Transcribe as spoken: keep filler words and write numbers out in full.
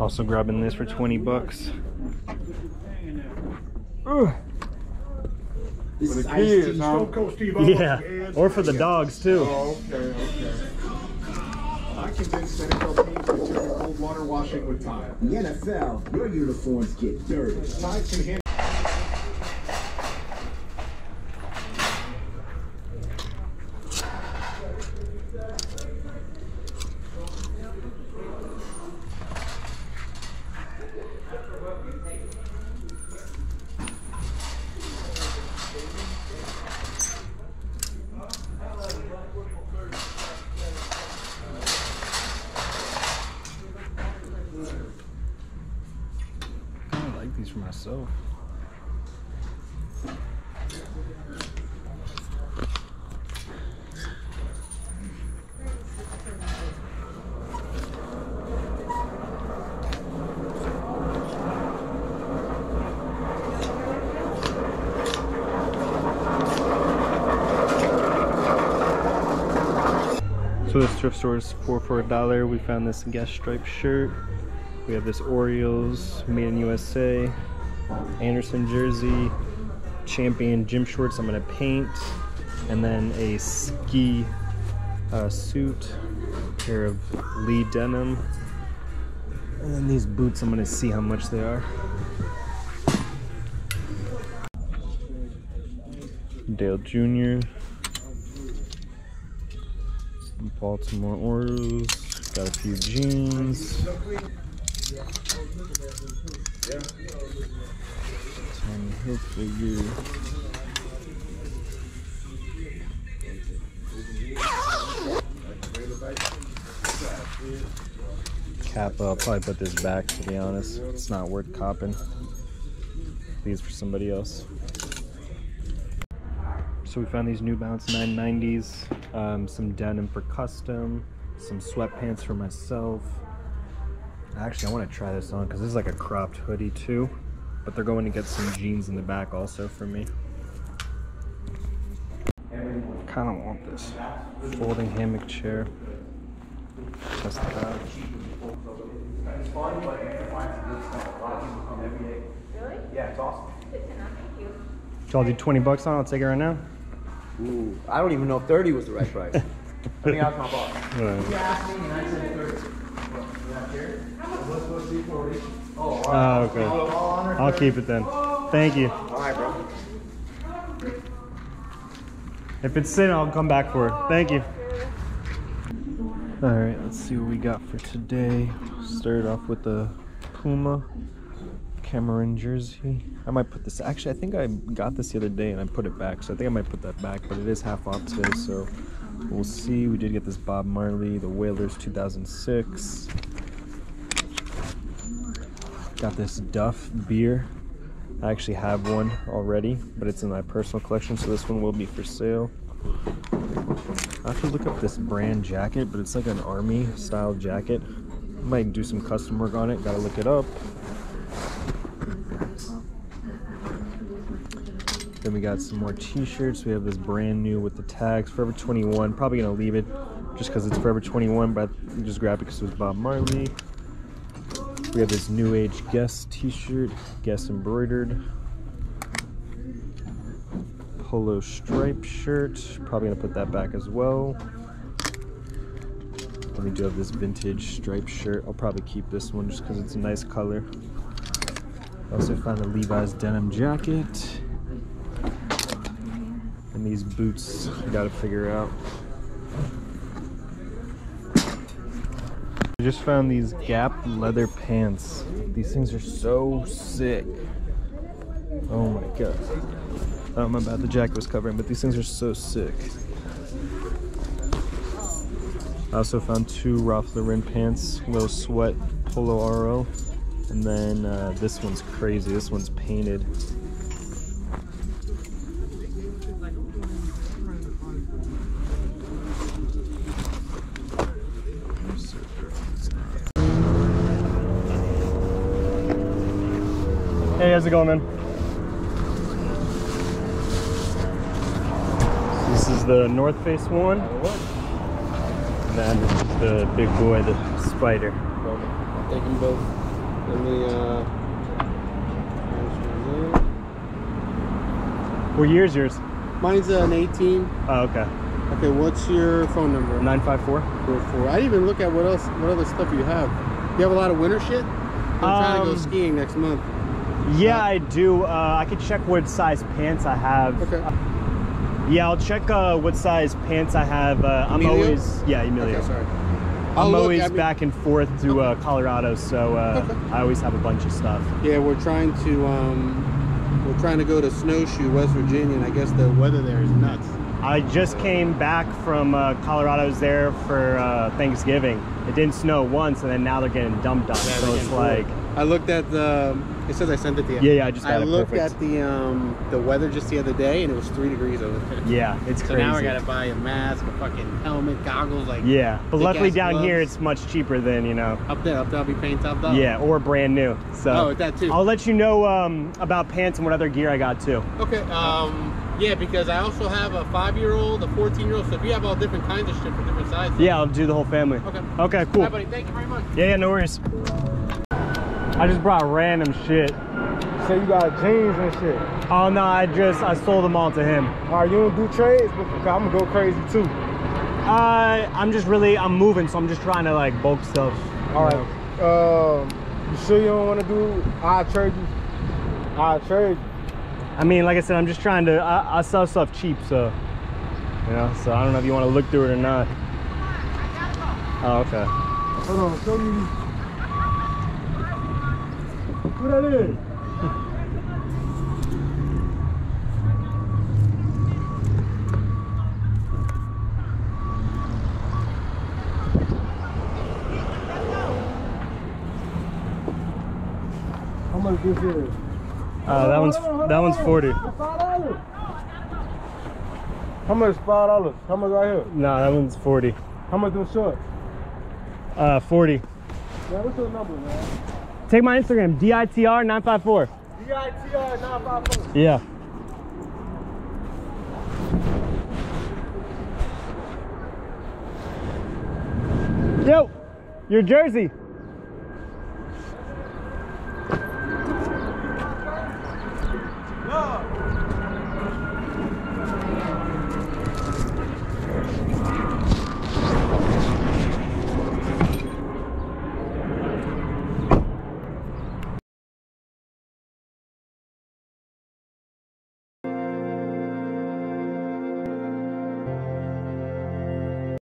Also grabbing this for twenty bucks. Ooh. This for the kids, huh? Yeah, or for the dogs too. Oh, okay, okay. I convinced N F L teams to turn cold water washing with Tide. The N F L, your uniforms get dirty. Tide can handle. For myself. So this thrift store is four for a dollar. We found this guest striped shirt. We have this Orioles, made in U S A, Anderson jersey, Champion gym shorts I'm gonna paint, and then a ski uh, suit, a pair of Lee denim, and then these boots I'm gonna see how much they are. Dale Junior Baltimore Orioles, got a few jeans. Yeah. And hopefully you. Kappa, I'll probably put this back to be honest. It's not worth copping. These for somebody else. So we found these New Balance nine nineties, um, some denim for custom, some sweatpants for myself. Actually, I want to try this on because this is like a cropped hoodie too, but they're going to get some jeans in the back also for me. I kind of want this folding hammock chair. Just the couch. Really? Yeah, it's awesome. So I'll do twenty bucks on it. I'll take it right now. Ooh, I don't even know if thirty was the right price. I think I was my boss. Right. Yeah. Oh, uh, okay. I'll keep it then. Thank you. Alright, bro. If it's sitting, I'll come back for it. Thank you. Alright, let's see what we got for today. Started off with the Puma Cameron jersey. I might put this, actually I think I got this the other day and I put it back, so I think I might put that back, but it is half off today, so we'll see. We did get this Bob Marley, the Wailers two thousand six. Got this Duff beer. I actually have one already, but it's in my personal collection, so this one will be for sale. I have to look up this brand jacket, but it's like an army style jacket. Might do some custom work on it, gotta look it up. Then we got some more t-shirts. We have this brand new with the tags, Forever twenty-one. Probably gonna leave it just because it's Forever twenty-one, but I just grabbed it because it was Bob Marley. We have this New Age Guess t-shirt, Guess embroidered. Polo stripe shirt, probably gonna put that back as well. And we do have this vintage stripe shirt. I'll probably keep this one just because it's a nice color. I also found a Levi's denim jacket. And these boots, I gotta figure out. I just found these Gap leather pants. These things are so sick. Oh my god. Oh, my bad, the jacket was covering, but these things are so sick. I also found two Ralph Lauren pants, Low Sweat Polo R O. And then uh, this one's crazy, this one's painted. Hey, how's it going, man? So this is the North Face one. And then the big boy, the Spider. I'll take them both. Let me, uh... what year is yours? Mine's uh, an eighteen. Oh, okay. Okay, what's your phone number? nine five four. four four. I didn't even look at what else, what other stuff you have. You have a lot of winter shit? I'm trying um, to go skiing next month. Yeah, uh, I do. Uh, I could check what size pants I have. Okay. Yeah, I'll check uh, what size pants I have. Uh, I'm always, yeah, Emilio. Okay, sorry. I'll I'm look, always I mean, back and forth to okay. uh, Colorado, so uh, okay. I always have a bunch of stuff. Yeah, we're trying to, um, we're trying to go to Snowshoe, West Virginia, and I guess the weather there is nuts. I just came back from uh, Colorado's there for uh, Thanksgiving. It didn't snow once, and then now they're getting dumped on. Yeah, so it's like cool. I looked at the. It says I sent it to you. Yeah, yeah, I just. Got I it looked perfect. at the um the weather just the other day, and it was three degrees over there. Yeah, it's so crazy. So now I gotta buy a mask, a fucking helmet, goggles, like. Yeah, but luckily down gloves. here it's much cheaper than you know. Up there, up there, I'll be paying top dollar. Yeah, or brand new. So. Oh, that too. I'll let you know um about pants and what other gear I got too. Okay. Um. Yeah, because I also have a five-year-old, a fourteen-year-old, so if you have all different kinds of shit for different sizes. Yeah, I'll do the whole family. Okay. Okay, cool. All right, buddy, thank you very much. Yeah, yeah, no worries. I just brought random shit. So you got jeans and shit? Oh, no, I just, I sold them all to him. All right, you don't do trades? Because I'm going to go crazy, too. Uh, I'm just really, I'm moving, so I'm just trying to, like, bulk stuff. All right. Um, uh, you sure you don't want to do, I'll trade you. I'll trade you. I mean, like I said, I'm just trying to, I, I sell stuff cheap, so, you know, so I don't know if you want to look through it or not. Oh, okay. Hold on, show me. What that is? How much this is? Uh, that one's that one's forty. How much? Five dollars. How much right here? Nah, that one's forty. How much them shorts? Uh, forty. Yeah, what's your number, man? Take my Instagram, D I T R nine five four. D I T R nine five four. Yeah. Yo, your jersey.